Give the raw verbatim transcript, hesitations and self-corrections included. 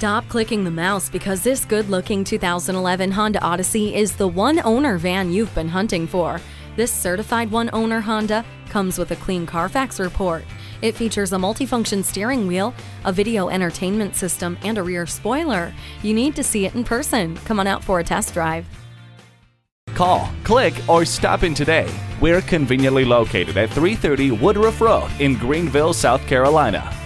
Stop clicking the mouse, because this good-looking two thousand eleven Honda Odyssey is the one-owner van you've been hunting for. This certified one-owner Honda comes with a clean Carfax report. It features a multifunction steering wheel, a video entertainment system, and a rear spoiler. You need to see it in person. Come on out for a test drive. Call, click, or stop in today. We're conveniently located at three thirty Woodruff Road in Greenville, South Carolina.